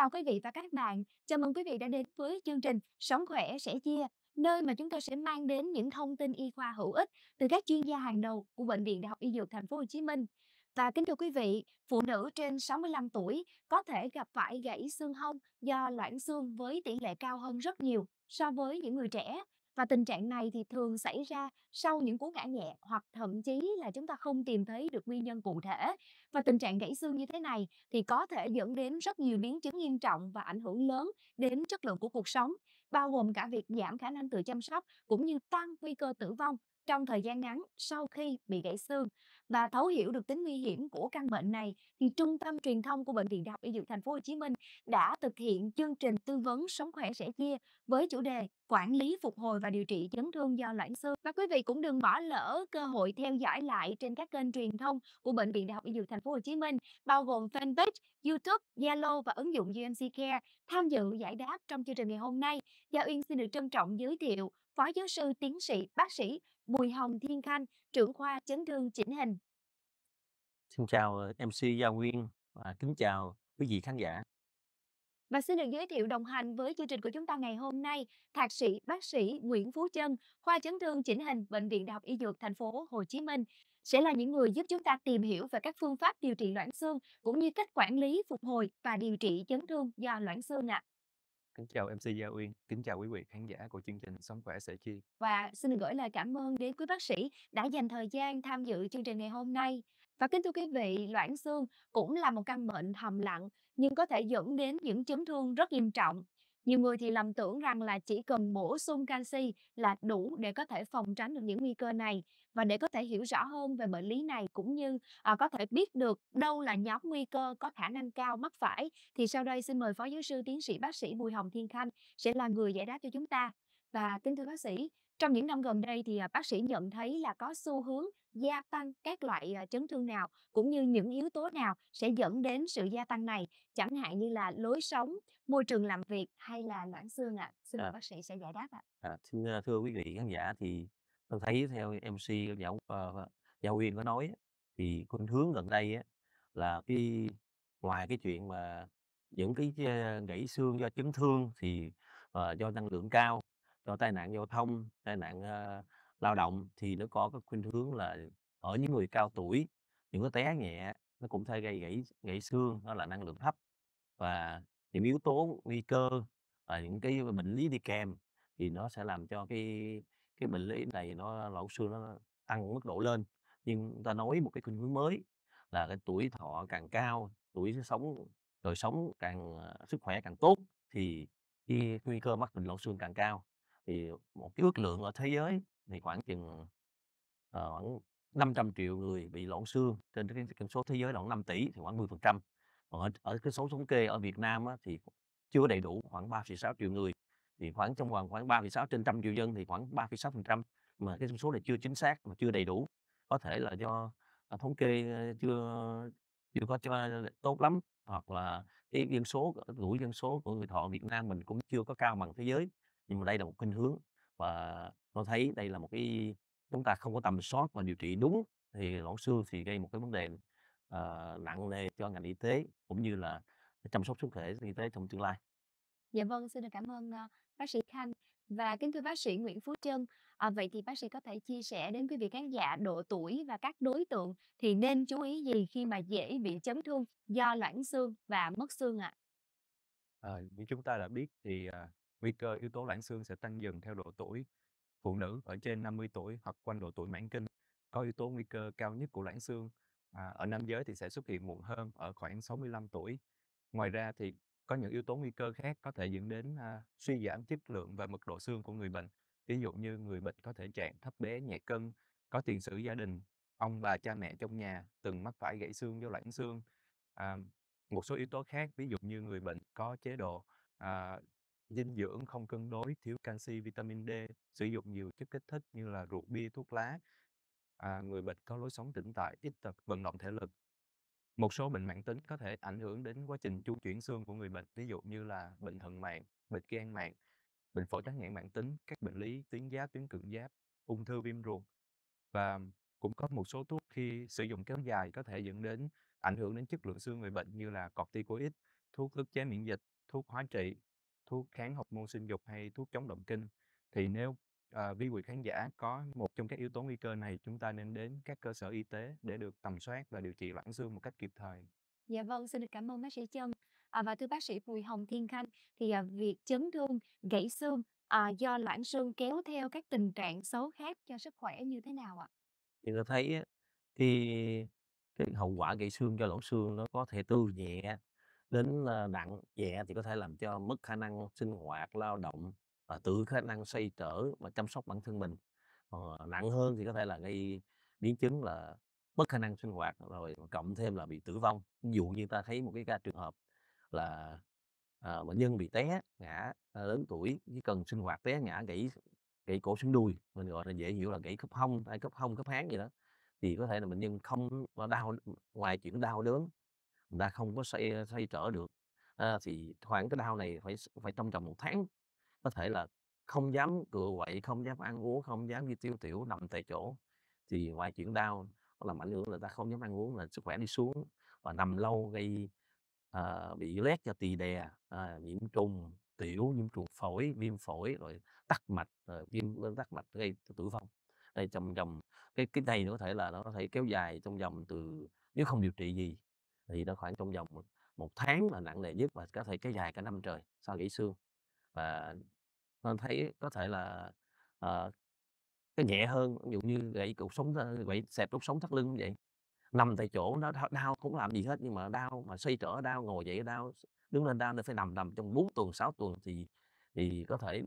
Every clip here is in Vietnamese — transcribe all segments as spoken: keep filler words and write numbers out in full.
chào quý vị và các bạn. Chào mừng quý vị đã đến với chương trình Sống khỏe sẻ chia, nơi mà chúng tôi sẽ mang đến những thông tin y khoa hữu ích từ các chuyên gia hàng đầu của Bệnh viện Đại học Y Dược Thành phố Hồ Chí Minh. Và kính thưa quý vị, phụ nữ trên sáu mươi lăm tuổi có thể gặp phải gãy xương hông do loãng xương với tỷ lệ cao hơn rất nhiều so với những người trẻ. Và tình trạng này thì thường xảy ra sau những cú ngã nhẹ hoặc thậm chí là chúng ta không tìm thấy được nguyên nhân cụ thể. Và tình trạng gãy xương như thế này thì có thể dẫn đến rất nhiều biến chứng nghiêm trọng và ảnh hưởng lớn đến chất lượng của cuộc sống, bao gồm cả việc giảm khả năng tự chăm sóc cũng như tăng nguy cơ tử vong trong thời gian ngắn sau khi bị gãy xương. Và thấu hiểu được tính nguy hiểm của căn bệnh này thì Trung tâm Truyền thông của Bệnh viện Đại học Y Dược Thành phố Hồ Chí Minh đã thực hiện chương trình tư vấn Sống khỏe sẻ chia với chủ đề quản lý phục hồi và điều trị chấn thương do loãng xương. Và quý vị cũng đừng bỏ lỡ cơ hội theo dõi lại trên các kênh truyền thông của Bệnh viện Đại học Y Dược Thành phố Hồ Chí Minh, bao gồm fanpage, YouTube, Zalo và ứng dụng u em xê Care tham dự giải đáp trong chương trình ngày hôm nay. Gia Uyên xin được trân trọng giới thiệu Phó giáo sư tiến sĩ bác sĩ Bùi Hồng Thiên Khanh, trưởng khoa chấn thương chỉnh hình. Xin chào em xê Gia Nguyên và kính chào quý vị khán giả. Và xin được giới thiệu đồng hành với chương trình của chúng ta ngày hôm nay, Thạc sĩ bác sĩ Nguyễn Phú Chân, khoa chấn thương chỉnh hình, Bệnh viện Đại học Y Dược Thành phố Hồ Chí Minh sẽ là những người giúp chúng ta tìm hiểu về các phương pháp điều trị loãng xương cũng như cách quản lý phục hồi và điều trị chấn thương do loãng xương ạ. À. Kính chào em xê Gia Uyên, kính chào quý vị khán giả của chương trình Sống khỏe sẻ chia. Và xin được gửi lời cảm ơn đến quý bác sĩ đã dành thời gian tham dự chương trình ngày hôm nay. Và kính thưa quý vị, loãng xương cũng là một căn bệnh thầm lặng nhưng có thể dẫn đến những chấn thương rất nghiêm trọng. Nhiều người thì lầm tưởng rằng là chỉ cần bổ sung canxi là đủ để có thể phòng tránh được những nguy cơ này. Và để có thể hiểu rõ hơn về bệnh lý này cũng như à, có thể biết được đâu là nhóm nguy cơ có khả năng cao mắc phải, thì sau đây xin mời Phó giáo sư tiến sĩ bác sĩ Bùi Hồng Thiên Khanh sẽ là người giải đáp cho chúng ta. Và kính thưa bác sĩ, trong những năm gần đây thì bác sĩ nhận thấy là có xu hướng gia tăng các loại chấn thương nào cũng như những yếu tố nào sẽ dẫn đến sự gia tăng này, chẳng hạn như là lối sống, môi trường làm việc hay là loãng xương ạ. À. Xin à, bác sĩ sẽ giải đáp ạ. À. À, xin thưa quý vị khán giả, thì tôi thấy theo em xê Gia, uh, Gia Uyên có nói thì khuynh hướng gần đây á, là cái ngoài cái chuyện mà những cái gãy xương do chấn thương thì uh, do năng lượng cao, do tai nạn giao thông, tai nạn uh, lao động, thì nó có cái khuynh hướng là ở những người cao tuổi, những cái té nhẹ nó cũng thể gây gãy gãy xương, đó là năng lượng thấp. Và những yếu tố nguy cơ và những cái bệnh lý đi kèm thì nó sẽ làm cho cái cái bệnh lý này, nó loãng xương nó tăng mức độ lên. Nhưng ta nói một cái khuynh hướng mới là cái tuổi thọ càng cao, tuổi sống đời sống càng sức khỏe càng tốt thì cái nguy cơ mắc bệnh loãng xương càng cao. Thì một cái ước lượng ở thế giới thì khoảng chừng uh, khoảng năm trăm triệu người bị loãng xương, trên cái, cái số thế giới là khoảng năm tỷ, thì khoảng mười phần trăm. Còn ở, ở cái số thống kê ở Việt Nam á, thì chưa đầy đủ khoảng ba phẩy sáu triệu người, thì khoảng trong vòng khoảng ba phẩy sáu trên một trăm triệu dân thì khoảng ba phẩy sáu phần trăm, mà cái số này chưa chính xác mà chưa đầy đủ, có thể là do thống kê chưa chưa có tốt lắm, hoặc là cái dân số tuổi dân số của người thọ Việt Nam mình cũng chưa có cao bằng thế giới. Nhưng mà đây là một khuynh hướng và tôi thấy đây là một cái chúng ta không có tầm soát và điều trị đúng thì loãng xương thì gây một cái vấn đề uh, nặng nề cho ngành y tế cũng như là chăm sóc sức khỏe y tế trong tương lai. Dạ vâng, xin được cảm ơn uh, bác sĩ Khanh. Và kính thưa bác sĩ Nguyễn Phú Trân, à, vậy thì bác sĩ có thể chia sẻ đến quý vị khán giả độ tuổi và các đối tượng thì nên chú ý gì khi mà dễ bị chấn thương do loãng xương và mất xương ạ? À? À, như chúng ta đã biết thì uh... nguy cơ yếu tố loãng xương sẽ tăng dần theo độ tuổi. Phụ nữ ở trên năm mươi tuổi hoặc quanh độ tuổi mãn kinh có yếu tố nguy cơ cao nhất của loãng xương. À, ở nam giới thì sẽ xuất hiện muộn hơn, ở khoảng sáu mươi lăm tuổi. Ngoài ra thì có những yếu tố nguy cơ khác có thể dẫn đến à, suy giảm chất lượng và mật độ xương của người bệnh. Ví dụ như người bệnh có thể trạng thấp bé, nhẹ cân, có tiền sử gia đình, ông bà cha mẹ trong nhà từng mắc phải gãy xương do loãng xương. À, một số yếu tố khác ví dụ như người bệnh có chế độ à, dinh dưỡng không cân đối, thiếu canxi, vitamin D, sử dụng nhiều chất kích thích như là rượu bia, thuốc lá. À, người bệnh có lối sống tĩnh tại, ít tập vận động thể lực. Một số bệnh mãn tính có thể ảnh hưởng đến quá trình chu chuyển xương của người bệnh, ví dụ như là bệnh thận mạn, bệnh gan mạn, bệnh phổi tắc nghẽn mãn tính, các bệnh lý tuyến giáp, tuyến thượng giáp, ung thư viêm ruột. Và cũng có một số thuốc khi sử dụng kéo dài có thể dẫn đến ảnh hưởng đến chất lượng xương người bệnh như là corticoid, thuốc ức chế miễn dịch, thuốc hóa trị, thuốc kháng hormone sinh dục hay thuốc chống động kinh. Thì nếu à, vi quý khán giả có một trong các yếu tố nguy cơ này, chúng ta nên đến các cơ sở y tế để được tầm soát và điều trị loãng xương một cách kịp thời. Dạ vâng, xin được cảm ơn bác sĩ Chân. À, và thưa bác sĩ Bùi Hồng Thiên Khanh, thì à, việc chấn thương, gãy xương à, do loãng xương kéo theo các tình trạng xấu khác cho sức khỏe như thế nào ạ? Thì ta thấy thì cái hậu quả gãy xương do loãng xương nó có thể từ nhẹ đến nặng. Nhẹ thì có thể làm cho mất khả năng sinh hoạt, lao động và tự khả năng xoay trở và chăm sóc bản thân mình. Còn nặng hơn thì có thể là gây biến chứng là mất khả năng sinh hoạt, rồi cộng thêm là bị tử vong. Ví dụ như ta thấy một cái ca trường hợp là à, bệnh nhân bị té ngã à, lớn tuổi, chỉ cần sinh hoạt té ngã gãy gãy cổ xương đùi, mình gọi là dễ hiểu là gãy khớp hông hay khớp hông khớp háng gì đó, thì có thể là bệnh nhân không đau, ngoài chuyện đau đớn người ta không có xoay, xoay trở được à, thì khoảng cái đau này phải phải trong vòng một tháng, có thể là không dám cựa quậy, không dám ăn uống, không dám đi tiêu tiểu, nằm tại chỗ. Thì ngoài chuyện đau làm ảnh hưởng là ta không dám ăn uống, là sức khỏe đi xuống, và nằm lâu gây à, bị loét cho tì đè, à, nhiễm trùng tiểu, nhiễm trùng phổi, viêm phổi, rồi tắc mạch, rồi viêm lên tắc mạch gây tử vong. Đây trong vòng cái cái này nó có thể là nó có thể kéo dài trong vòng từ, nếu không điều trị gì thì nó khoảng trong vòng một, một tháng là nặng nề nhất, và có thể kéo dài cả năm trời sau gãy xương. Và nên thấy có thể là à, cái nhẹ hơn, ví dụ như gãy cột sống, gãy xẹp đốt sống thắt lưng vậy, nằm tại chỗ nó đau cũng làm gì hết, nhưng mà đau mà xoay trở đau, ngồi dậy đau, đứng lên đau, nên phải nằm nằm trong bốn tuần sáu tuần. Thì thì có thể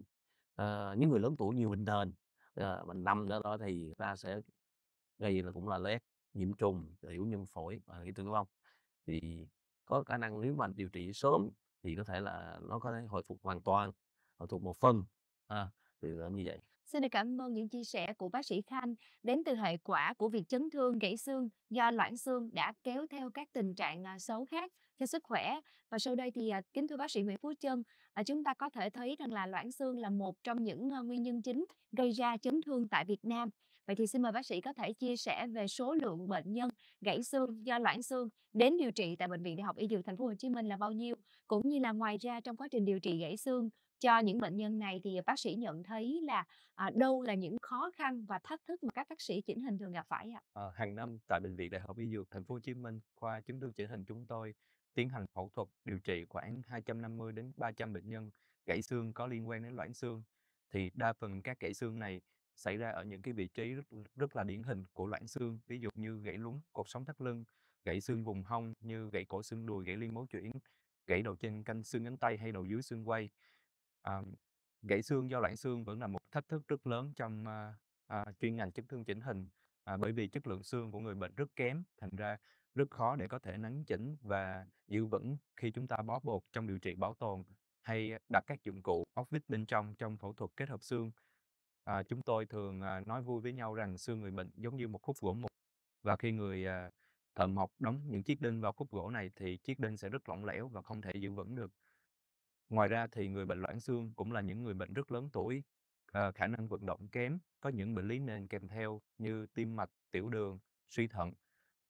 uh, những người lớn tuổi nhiều bệnh nền uh, mình nằm đó, đó thì ta sẽ gây là cũng là loét, nhiễm trùng, tiểu nhân phổi và cái tử vong. Thì có khả năng nếu mà điều trị sớm thì có thể là nó có thể hồi phục hoàn toàn, hồi phục một phần à, thì là như vậy. Xin được cảm ơn những chia sẻ của bác sĩ Khanh đến từ hệ quả của việc chấn thương gãy xương do loãng xương đã kéo theo các tình trạng xấu khác cho sức khỏe. Và sau đây thì kính thưa bác sĩ Nguyễn Phú Trân, chúng ta có thể thấy rằng là loãng xương là một trong những nguyên nhân chính gây ra chấn thương tại Việt Nam. Vậy thì xin mời bác sĩ có thể chia sẻ về số lượng bệnh nhân gãy xương do loãng xương đến điều trị tại Bệnh viện Đại học Y Dược Thành phố Hồ Chí Minh là bao nhiêu, cũng như là ngoài ra trong quá trình điều trị gãy xương cho những bệnh nhân này thì bác sĩ nhận thấy là à, đâu là những khó khăn và thách thức mà các bác sĩ chỉnh hình thường gặp phải ạ? À, hàng năm tại Bệnh viện Đại học Y Dược Thành phố Hồ Chí Minh, khoa chấn thương chỉnh hình chúng tôi tiến hành phẫu thuật điều trị khoảng hai trăm năm mươi đến ba trăm bệnh nhân gãy xương có liên quan đến loãng xương. Thì đa phần các gãy xương này xảy ra ở những cái vị trí rất, rất là điển hình của loãng xương, ví dụ như gãy lún cột sống thắt lưng, gãy xương vùng hông như gãy cổ xương đùi, gãy liên mấu chuyển, gãy đầu trên canh xương cánh tay hay đầu dưới xương quay. À, gãy xương do loãng xương vẫn là một thách thức rất lớn trong à, à, chuyên ngành chấn thương chỉnh hình, à, bởi vì chất lượng xương của người bệnh rất kém, thành ra rất khó để có thể nắn chỉnh và giữ vững khi chúng ta bó bột trong điều trị bảo tồn hay đặt các dụng cụ ốc vít bên trong trong phẫu thuật kết hợp xương. À, chúng tôi thường à, nói vui với nhau rằng xương người bệnh giống như một khúc gỗ mục, và khi người à, thợ mộc đóng những chiếc đinh vào khúc gỗ này thì chiếc đinh sẽ rất lỏng lẻo và không thể giữ vững được. Ngoài ra thì người bệnh loãng xương cũng là những người bệnh rất lớn tuổi, à, khả năng vận động kém, có những bệnh lý nền kèm theo như tim mạch, tiểu đường, suy thận.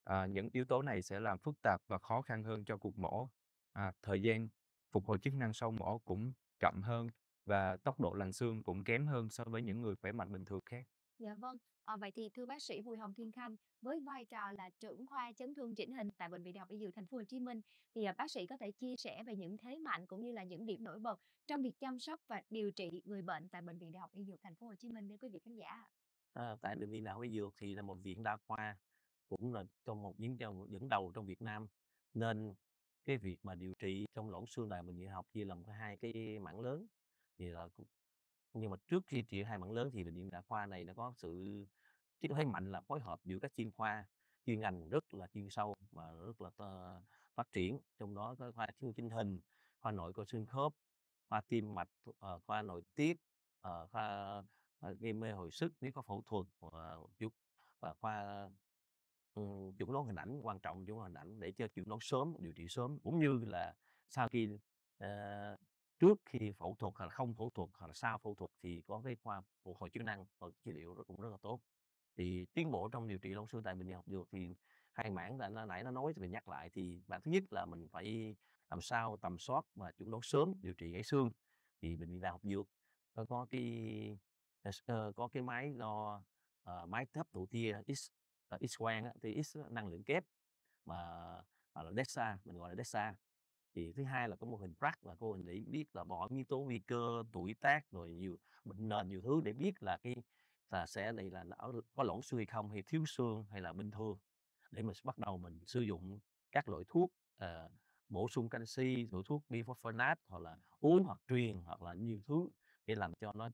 À, những yếu tố này sẽ làm phức tạp và khó khăn hơn cho cuộc mổ. À, thời gian phục hồi chức năng sau mổ cũng chậm hơn và tốc độ lành xương cũng kém hơn so với những người khỏe mạnh bình thường khác. Dạ vâng. À, vậy thì thưa bác sĩ Bùi Hồng Thiên Khanh, với vai trò là trưởng khoa chấn thương chỉnh hình tại Bệnh viện Đại học Y Dược Thành phố Hồ Chí Minh, thì à, bác sĩ có thể chia sẻ về những thế mạnh cũng như là những điểm nổi bật trong việc chăm sóc và điều trị người bệnh tại Bệnh viện Đại học Y Dược Thành phố Hồ Chí Minh đến quý vị khán giả. À, tại Bệnh viện Đại học Y Dược thì là một viện đa khoa, cũng là trong một những dẫn đầu trong Việt Nam, nên cái việc mà điều trị trong loãng xương tại Bệnh viện Đại học chia làm hai cái mảng lớn. Thì là nhưng mà trước khi trị hai mảng lớn thì bệnh viện đa khoa này nó có sự thế mạnh là phối hợp giữa các chuyên khoa chuyên ngành rất là chuyên sâu và rất là uh, phát triển, trong đó có khoa chấn thương chỉnh hình, khoa nội cơ xương khớp, khoa tim mạch, uh, khoa nội tiết, uh, khoa uh, gây mê hồi sức nếu có phẫu thuật, uh, và khoa uh, chẩn đoán hình ảnh, quan trọng chẩn đoán hình ảnh để cho chẩn đoán sớm, điều trị sớm, cũng như là sau khi uh, trước khi phẫu thuật hoặc là không phẫu thuật hoặc là sau phẫu thuật thì có cái khoa phục hồi chức năng và trị liệu nó cũng rất là tốt. Thì tiến bộ trong điều trị loãng xương tại Bệnh viện Đại học Y Dược thì hai mảng là nãy nó nói thì mình nhắc lại, thì mảng thứ nhất là mình phải làm sao tầm soát và chuẩn đoán sớm điều trị gãy xương, thì Bệnh viện Đại học Dược nó có cái có cái máy đo uh, máy thấp thụ tia X uh, X quang thì X năng lượng kép mà là DEXA, mình gọi là DEXA. Thì thứ hai là có mô hình FRAX, là cô hình để biết là bỏ yếu tố nguy cơ, tuổi tác rồi nhiều bệnh nền, nhiều thứ để biết là cái là sẽ đây là có loãng xương hay không, hay thiếu xương hay là bình thường, để mình bắt đầu mình sử dụng các loại thuốc uh, bổ sung canxi, loại thuốc bifosfonate hoặc là uống hoặc truyền hoặc là nhiều thứ để làm cho nó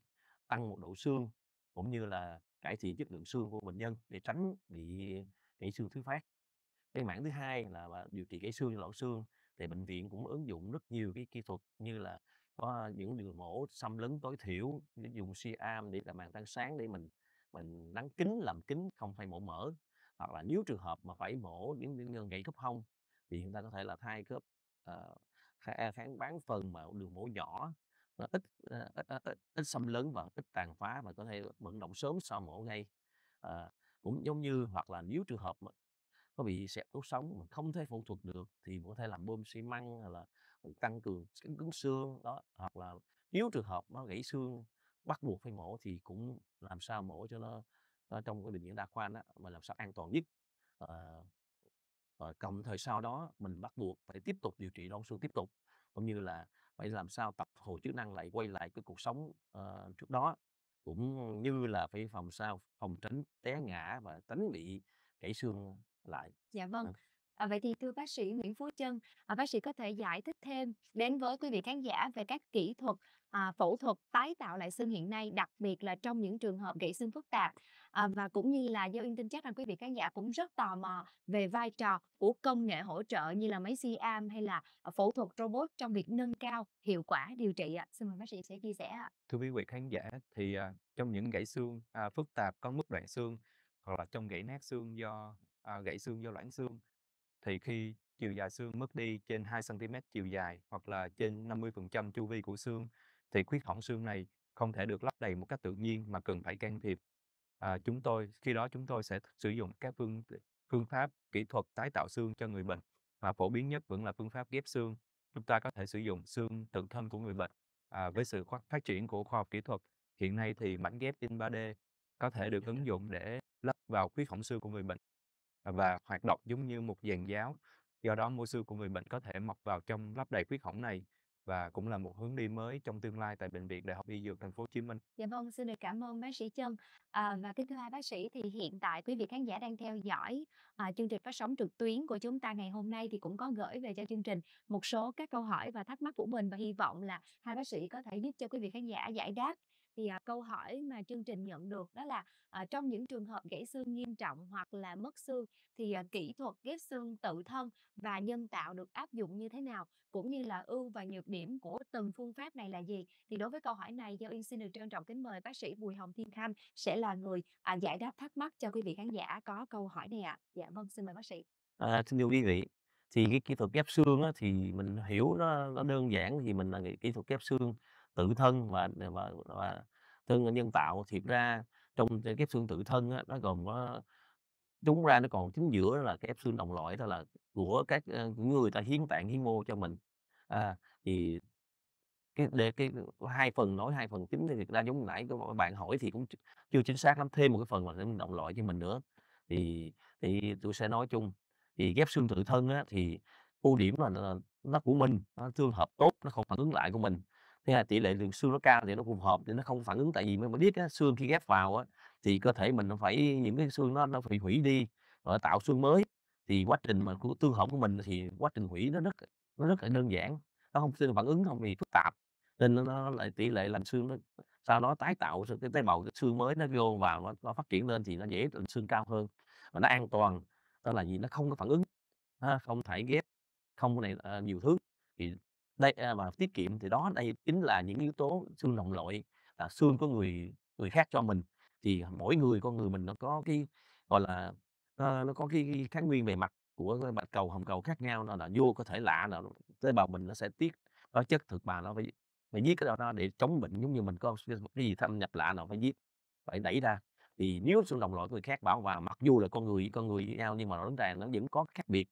tăng một độ xương cũng như là cải thiện chất lượng xương của bệnh nhân để tránh bị gãy xương thứ phát. Cái mảng thứ hai là điều trị gãy xương, loãng xương thì bệnh viện cũng ứng dụng rất nhiều cái kỹ thuật như là có những đường mổ xâm lấn tối thiểu, dùng C-arm để làm màng tăng sáng để mình mình nắn kính, làm kính không phải mổ mở, hoặc là nếu trường hợp mà phải mổ những bệnh nhân gãy khớp hông thì chúng ta có thể là thay khớp uh, kháng bán phần mà đường mổ nhỏ, nó ít, uh, ít, ít ít xâm lấn và ít tàn phá và có thể vận động sớm sau mổ ngay. Uh, cũng giống như hoặc là nếu trường hợp mà có bị xẹp đốt sống mà không thể phẫu thuật được thì có thể làm bơm xi măng hoặc là tăng cường cứng xương đó, hoặc là nếu trường hợp nó gãy xương bắt buộc phải mổ thì cũng làm sao mổ cho nó, nó trong cái bệnh viện đa khoa đó mà làm sao an toàn nhất. Uh, Và cộng thời sau đó mình bắt buộc phải tiếp tục điều trị loãng xương tiếp tục, cũng như là phải làm sao tập hồi chức năng lại, quay lại cái cuộc sống uh, trước đó, cũng như là phải phòng sao phòng tránh té ngã và tránh bị gãy xương lại. Dạ vâng. À, vậy thì thưa bác sĩ Nguyễn Phú Chân, à, bác sĩ có thể giải thích thêm đến với quý vị khán giả về các kỹ thuật à, phẫu thuật tái tạo lại xương hiện nay, đặc biệt là trong những trường hợp gãy xương phức tạp, à, và cũng như là Gia Uyên tin chắc rằng quý vị khán giả cũng rất tò mò về vai trò của công nghệ hỗ trợ như là máy C-arm hay là phẫu thuật robot trong việc nâng cao hiệu quả điều trị ạ. À, xin mời bác sĩ sẽ chia sẻ ạ. À, thưa quý vị khán giả, thì à, trong những gãy xương à, phức tạp có mức đoạn xương hoặc là trong gãy nát xương do à, gãy xương do loãng xương, thì khi chiều dài xương mất đi trên hai xăng ti mét chiều dài hoặc là trên năm mươi phần trăm chu vi của xương, thì khuyết hỏng xương này không thể được lấp đầy một cách tự nhiên mà cần phải can thiệp. À, chúng tôi khi đó chúng tôi sẽ sử dụng các phương phương pháp kỹ thuật tái tạo xương cho người bệnh, và phổ biến nhất vẫn là phương pháp ghép xương. Chúng ta có thể sử dụng xương tự thân của người bệnh. À, với sự phát triển của khoa học kỹ thuật hiện nay thì mảnh ghép in ba D có thể được ứng dụng để lấp vào khuyết hỏng xương của người bệnh và hoạt động giống như một dàn giáo. Do đó mô xương của người bệnh có thể mọc vào trong lấp đầy khuyết hỏng này, và cũng là một hướng đi mới trong tương lai tại Bệnh viện Đại học Y Dược Thành phố Hồ Chí Minh. Dạ vâng, xin được cảm ơn bác sĩ Chân. À, và kính thưa hai bác sĩ, thì hiện tại quý vị khán giả đang theo dõi à, chương trình phát sóng trực tuyến của chúng ta ngày hôm nay thì cũng có gửi về cho chương trình một số các câu hỏi và thắc mắc của mình, và hy vọng là hai bác sĩ có thể giúp cho quý vị khán giả giải đáp. Thì à, câu hỏi mà chương trình nhận được đó là à, trong những trường hợp gãy xương nghiêm trọng hoặc là mất xương thì à, kỹ thuật ghép xương tự thân và nhân tạo được áp dụng như thế nào, cũng như là ưu và nhược điểm của từng phương pháp này là gì. Thì đối với câu hỏi này, Gia Uyên xin được trân trọng kính mời bác sĩ Bùi Hồng Thiên Khanh sẽ là người à, giải đáp thắc mắc cho quý vị khán giả có câu hỏi này ạ. À, dạ vâng, xin mời bác sĩ. À, xin thưa quý vị, thì cái kỹ thuật ghép xương á, thì mình hiểu nó, nó đơn giản thì mình là kỹ thuật ghép xương tự thân và và, và tương nhân tạo. Thiệt ra trong cái ghép xương tự thân á, nó gồm có đúng ra nó còn chính giữa là cái ghép xương đồng loại, đó là của các người ta hiến tạng hiến mô cho mình. À, thì cái để cái hai phần nói hai phần chính thì thực ra giống nãy các bạn hỏi thì cũng chưa chính xác lắm, thêm một cái phần là đồng loại cho mình nữa. Thì thì tôi sẽ nói chung thì ghép xương tự thân á, thì ưu điểm là nó, nó của mình, nó tương hợp tốt, nó không phản ứng lại của mình. Thế là tỷ lệ lượng xương nó cao thì nó phù hợp, thì nó không phản ứng. Tại vì mình biết á, xương khi ghép vào á, thì cơ thể mình nó phải, những cái xương nó nó phải hủy đi rồi tạo xương mới. Thì quá trình mà của tương hỗn của mình thì quá trình hủy nó rất nó rất là đơn giản, nó không xương phản ứng không bị phức tạp, nên nó, nó lại tỷ lệ làm xương nó sau đó tái tạo cái tế bào cái xương mới nó vô vào nó, nó phát triển lên thì nó dễ làm xương cao hơn và nó an toàn. Đó là gì, nó không có phản ứng, nó không thải ghép, không cái này nhiều thứ thì đây mà tiết kiệm. Thì đó đây chính là những yếu tố xương đồng loại, là xương của người người khác cho mình. Thì mỗi người con người mình nó có cái gọi là nó, nó có cái kháng nguyên bề mặt của cái bạch cầu hồng cầu khác nhau, nó là vô có thể lạ là tế bào mình nó sẽ tiết nó chất thực mà nó phải phải giết cái đó, đó để chống bệnh. Giống như mình có cái gì thâm nhập lạ nào phải giết, phải đẩy ra. Thì nếu xương đồng loại của người khác bảo vào, mặc dù là con người con người với nhau nhưng mà nó ra nó vẫn có khác biệt.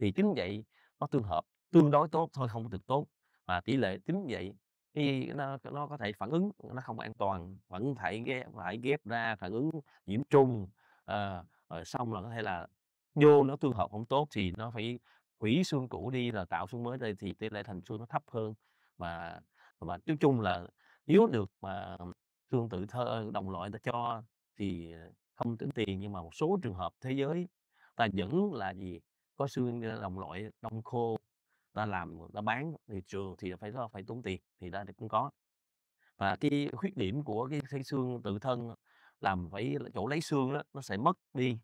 Thì chính vậy nó tương hợp tương đối tốt thôi, không được tốt, mà tỷ lệ tính vậy thì nó, nó có thể phản ứng nó không an toàn, vẫn phải ghép, phải ghép ra phản ứng nhiễm trùng, à, rồi xong là có thể là vô nó tương hợp không tốt thì nó phải hủy xương cũ đi là tạo xương mới đây, thì tỷ lệ thành xương nó thấp hơn. Và và nói chung là nếu được mà xương tự thơ đồng loại ta cho thì không tính tiền, nhưng mà một số trường hợp thế giới ta vẫn là gì có xương đồng loại đông khô ta làm ta bán thì trường thì phải phải tốn tiền, thì ta cũng có. Và cái khuyết điểm của cái, cái xương tự thân làm phải chỗ lấy xương đó nó sẽ mất đi,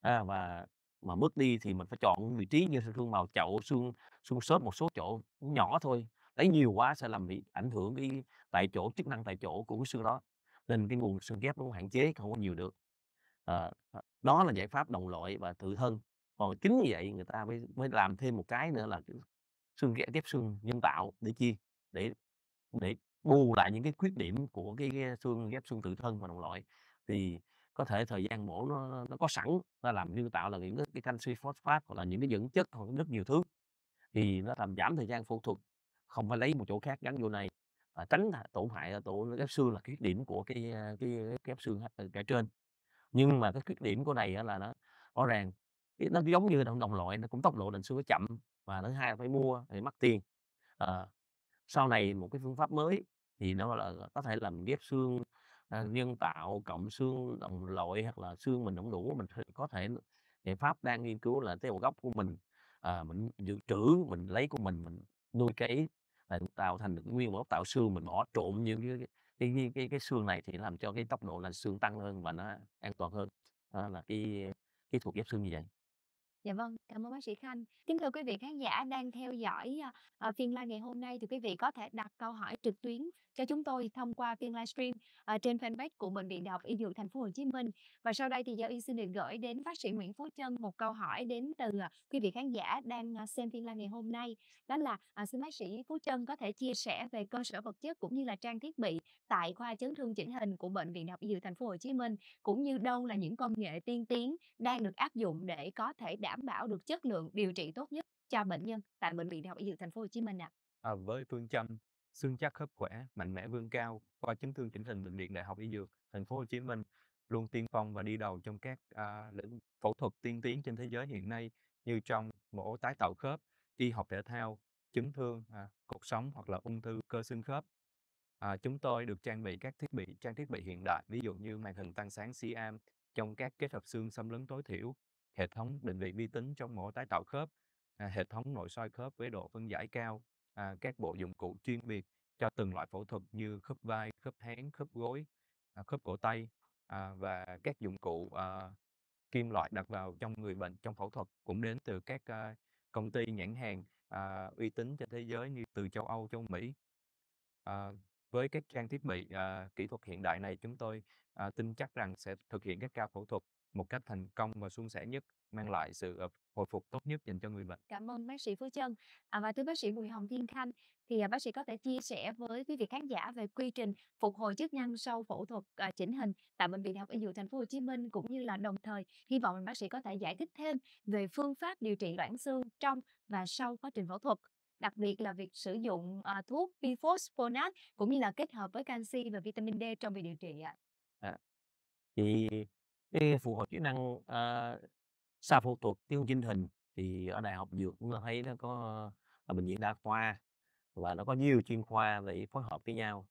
à, và mà mất đi thì mình phải chọn vị trí như xương màu chậu, xương xương xốp, một số chỗ nhỏ thôi, lấy nhiều quá sẽ làm bị ảnh hưởng cái tại chỗ chức năng tại chỗ của cái xương đó, nên cái nguồn xương ghép nó cũng hạn chế, không có nhiều được. À, đó là giải pháp đồng loại và tự thân. Còn chính vì vậy người ta mới mới làm thêm một cái nữa là xương ghép ghép xương nhân tạo để chi để để bù lại những cái khuyết điểm của cái, cái xương ghép xương tự thân và đồng loại. Thì có thể thời gian mổ nó, nó có sẵn, nó làm nhân tạo là những cái canxi phosphate hoặc là những cái dưỡng chất hoặc rất nhiều thứ, thì nó làm giảm thời gian phẫu thuật, không phải lấy một chỗ khác gắn vô này, à, tránh tổn hại tổ ghép xương là khuyết điểm của cái cái ghép xương kể trên. Nhưng mà cái khuyết điểm của này là nó rõ ràng nó giống như đồng, đồng loại, nó cũng tốc độ định xương nó chậm, và thứ hai là phải mua thì mất tiền. À, sau này một cái phương pháp mới thì nó là có thể làm ghép xương nhân tạo cộng xương đồng loại, hoặc là xương mình không đủ mình có thể giải pháp đang nghiên cứu là tế bào gốc của mình, à, mình dự trữ mình lấy của mình mình nuôi cấy là tạo thành được nguyên mẫu tạo xương, mình bỏ trộn những cái cái, cái cái cái xương này thì làm cho cái tốc độ là xương tăng hơn và nó an toàn hơn. Đó là cái cái thuật ghép xương như vậy. Dạ vâng, cảm ơn bác sĩ Khanh. Kính thưa quý vị khán giả đang theo dõi uh, phiên live ngày hôm nay, thì quý vị có thể đặt câu hỏi trực tuyến cho chúng tôi thông qua phiên livestream uh, trên fanpage của Bệnh viện Đại học Y Dược Thành phố Hồ Chí Minh. Và sau đây thì Gia Uyên xin được gửi đến bác sĩ Nguyễn Phú Trân một câu hỏi đến từ uh, quý vị khán giả đang uh, xem phiên live ngày hôm nay. Đó là uh, xin bác sĩ Phú Trân có thể chia sẻ về cơ sở vật chất cũng như là trang thiết bị tại khoa chấn thương chỉnh hình của Bệnh viện Đại học Y Dược Thành phố Hồ Chí Minh, cũng như đâu là những công nghệ tiên tiến đang được áp dụng để có thể đảm bảo được chất lượng điều trị tốt nhất cho bệnh nhân tại Bệnh viện Đại học Y Dược Thành phố Hồ Chí Minh ạ. À, với phương châm xương chắc khớp khỏe, mạnh mẽ vươn cao, khoa chấn thương chỉnh hình Bệnh viện Đại học Y Dược Thành phố Hồ Chí Minh luôn tiên phong và đi đầu trong các à, lĩnh phẫu thuật tiên tiến trên thế giới hiện nay, như trong mổ tái tạo khớp, y học thể thao, chấn thương à, cột sống hoặc là ung thư cơ xương khớp. À, chúng tôi được trang bị các thiết bị trang thiết bị hiện đại, ví dụ như màn hình tăng sáng C-arm trong các kết hợp xương xâm lấn tối thiểu, hệ thống định vị vi tính trong mổ tái tạo khớp, à, hệ thống nội soi khớp với độ phân giải cao, à, các bộ dụng cụ chuyên biệt cho từng loại phẫu thuật như khớp vai, khớp háng, khớp gối, à, khớp cổ tay, à, và các dụng cụ à, kim loại đặt vào trong người bệnh trong phẫu thuật cũng đến từ các à, công ty nhãn hàng à, uy tín trên thế giới như từ châu Âu, châu Mỹ. À, với các trang thiết bị à, kỹ thuật hiện đại này, chúng tôi à, tin chắc rằng sẽ thực hiện các ca phẫu thuật một cách thành công và suôn sẻ nhất, mang lại sự hồi phục tốt nhất dành cho người bệnh. Cảm ơn bác sĩ Phú Trân. À, và thưa bác sĩ Bùi Hồng Thiên Khanh, thì à, bác sĩ có thể chia sẻ với quý vị khán giả về quy trình phục hồi chức năng sau phẫu thuật à, chỉnh hình tại Bệnh viện Đại học Y Dược Thành phố Hồ Chí Minh, cũng như là đồng thời hy vọng là bác sĩ có thể giải thích thêm về phương pháp điều trị loãng xương trong và sau quá trình phẫu thuật, đặc biệt là việc sử dụng à, thuốc bifosfonate cũng như là kết hợp với canxi và vitamin D trong việc điều trị ạ. À, thì cái phục hồi chức năng uh, sau phẫu thuật chấn thương chỉnh hình thì ở Đại học Dược chúng ta thấy nó có ở Bệnh viện Đa khoa và nó có nhiều chuyên khoa để phối hợp với nhau.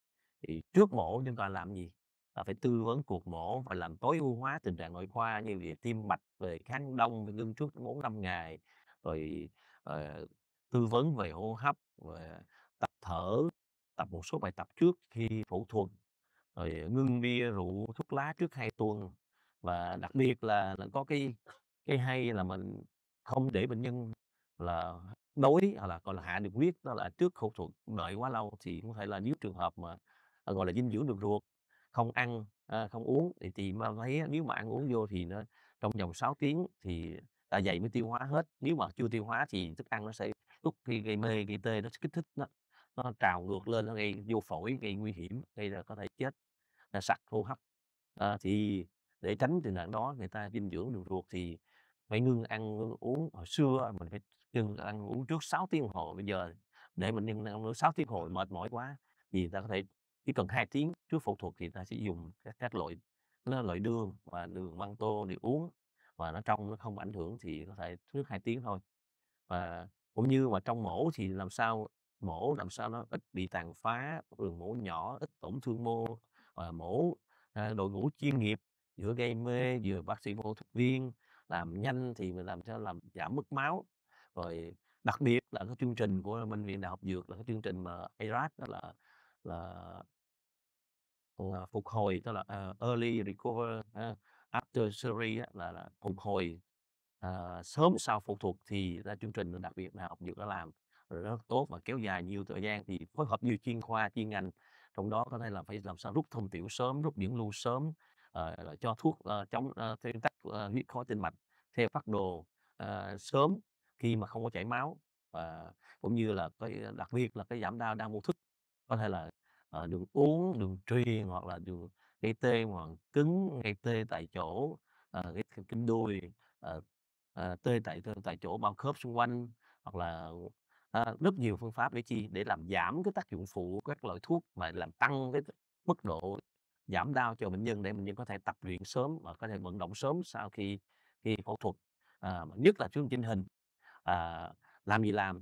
Thì trước mổ chúng ta làm gì? Là phải tư vấn cuộc mổ và làm tối ưu hóa tình trạng nội khoa như về tim mạch, về kháng đông, về ngưng trước bốn năm ngày, rồi uh, tư vấn về hô hấp, về tập thở, tập một số bài tập trước khi phẫu thuật, rồi ngưng bia rượu thuốc lá trước hai tuần. Và đặc biệt là, là có cái cái hay là mình không để bệnh nhân là đói hoặc là còn là hạ được huyết, đó là trước phẫu thuật đợi quá lâu thì có thể là nếu trường hợp mà gọi là dinh dưỡng được ruột không ăn à, không uống thì thì mà thấy nếu mà ăn uống vô thì nó trong vòng sáu tiếng thì dạ dày mới tiêu hóa hết, nếu mà chưa tiêu hóa thì thức ăn nó sẽ lúc khi gây mê gây tê, nó kích thích nó, nó trào ngược lên, nó gây vô phổi, gây nguy hiểm, gây là có thể chết là sặc hô hấp. À, thì để tránh tình trạng đó, người ta dinh dưỡng đường ruột thì phải ngưng ăn uống. Hồi xưa mình phải ngưng ăn uống trước sáu tiếng đồng hồ, bây giờ để mình ngưng ăn uống sáu tiếng đồng hồ mệt mỏi quá vì ta có thể chỉ cần hai tiếng trước phẫu thuật thì ta sẽ dùng các, các loại nó loại đường và đường măng tô để uống và nó trong nó không ảnh hưởng thì có thể trước hai tiếng thôi. Và cũng như mà trong mổ thì làm sao mổ làm sao nó ít bị tàn phá, đường mổ nhỏ, ít tổn thương mô, và mổ à, đội ngũ chuyên nghiệp giữa gây mê vừa bác sĩ phẫu thuật viên làm nhanh thì mình làm sao làm giảm mất máu. Rồi đặc biệt là cái chương trình của Bệnh viện Đại học Dược là cái chương trình mà e rát, đó là là phục hồi, tức là uh, early recover uh, after surgery, là, là phục hồi uh, sớm sau phẫu thuật, thì ra chương trình đặc biệt là học dược đã làm rồi rất tốt và kéo dài nhiều thời gian, thì phối hợp nhiều chuyên khoa chuyên ngành, trong đó có thể là phải làm sao rút thông tiểu sớm, rút biển lưu sớm, uh, cho thuốc uh, chống uh, theo tắc uh, huyết khối tĩnh mạch theo phác đồ uh, sớm khi mà không có chảy máu, và cũng như là cái đặc biệt là cái giảm đau đau mô thức, có thể là À, đường uống, đường truyền hoặc là đường gây tê hoặc cứng, gây tê tại chỗ, à, gây kim đùi, à, à, tê tại tê tại chỗ bao khớp xung quanh, hoặc là à, rất nhiều phương pháp để chi để làm giảm cái tác dụng phụ của các loại thuốc mà làm tăng cái mức độ giảm đau cho bệnh nhân, để bệnh nhân có thể tập luyện sớm và có thể vận động sớm sau khi khi phẫu thuật. À, nhất là chương trình hình à, làm gì làm,